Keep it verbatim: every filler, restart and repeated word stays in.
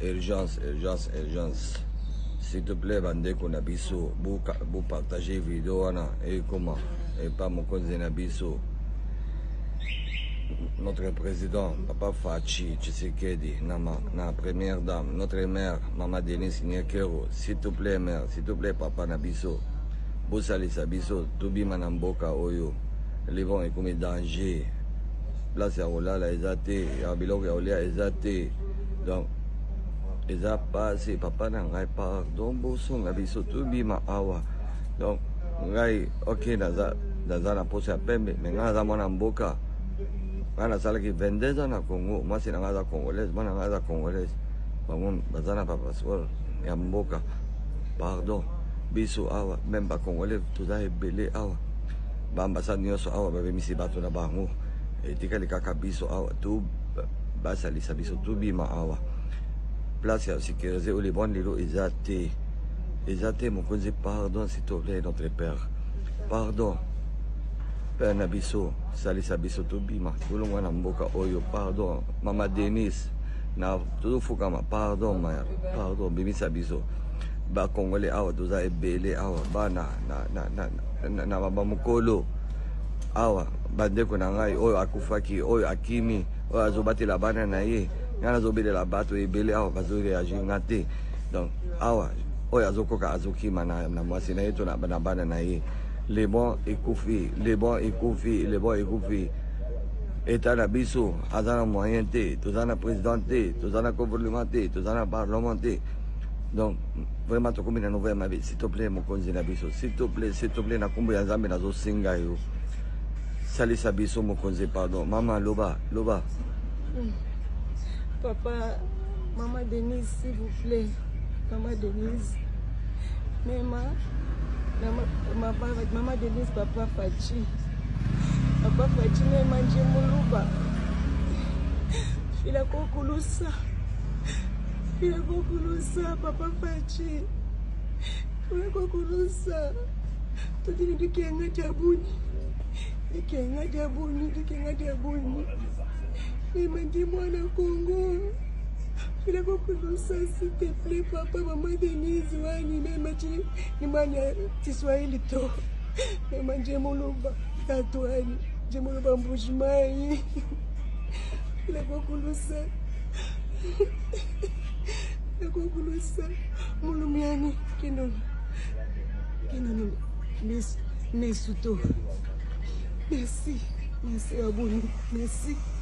Urgence, urgence, urgence. S'il te plaît, bandeko na biso, vous partagez vidéo ana et comment et pas mon conseil na biso. Notre président, Papa Fachi, Tshisekedi, la première dame, notre mère, Maman Denise Niakero, s'il te plaît, mère, s'il te plaît, Papa Nabiso, Boussali Sabiso, Toubi Manamboka, Oyo, les vents et comme danger, place à Ola, la Ezate, Abilog, Olia, Ezate, donc, Eza passe, Papa Nangai, pardon, Boussong, Nabiso, Toubi Ma Awa, donc, Ngai, ok, Naza, Naza, la poche à Pembe, mais Naza Manamboka. Quand la salle qui vingt-deux ans au Congo, moi c'est la congolaise, moi c'est la congolaise. Je suis pas passeport, je suis pardon, biso awa, même pas congolais, tout ça est belé awa. L'ambassade n'y a awa, je suis bateau na bango. Et tu as les caca biso awa, tout basa lisa biso, tout bima awa. Place à sécuriser où les bonnes lilo exaté. Exaté, mon conseil, pardon, s'il te plaît, notre père. Pardon. Père Nabiso, Salis Abiso Tobima, Kulungwana Mboka Oyo, pardon, Maman Denise, Nato Fukama, pardon, mère, pardon, Bibi Sabiso, Ba Congolais Awa, Doza Ebele Awa, Bana, Nabamukolo, Awa, Bandeko Nangai, Oyo Akufaki, Oyo Akimi, Oyo Azobati la Bana Naye, Yana Zobele la Bato Ebele Awa, Bazo Reagingate, donc Awa, Oyo Azokoka Azokima, Namwasi Naye, Tona Bana Naye. Les bons et Koufi, les bons et Koufi, les bons et Koufi. État d'Abisso, Azana moyenneté, tout en a présidenté, tout en a gouvernementé, tout en a parlementé. Donc, vraiment, tu combines à nouvelle ma vie. S'il te plaît, mon conseil d'Abisso, s'il te plaît, s'il te plaît, n'a combé à Zambé, n'a zo Singayo. Salis Abisso, mon conseil, pardon. Maman, Loba, Loba. Papa, Maman Denise, s'il vous plaît. Maman Denise. Maman. Maman Denise, Papa Fachi. Papa Fachi ne mange muluba. Il a kokulusa. Il a kokulusa, Papa Fachi. Il a kokulusa. Tu dis que tu es un diabouni. Tu es un diabouni, tu es un diabouni. Il m'a dit moi le Congo. Il a kokulusa, s'il te plaît, Papa, Maman Denise, wani mema chini. Nimanya Kiswahili to mema njemuluba tatuani njemuluba mbushimai ilakokulusa ilakokulusa mulumiani kinona kinona mesu mesu to merci merci abuni merci.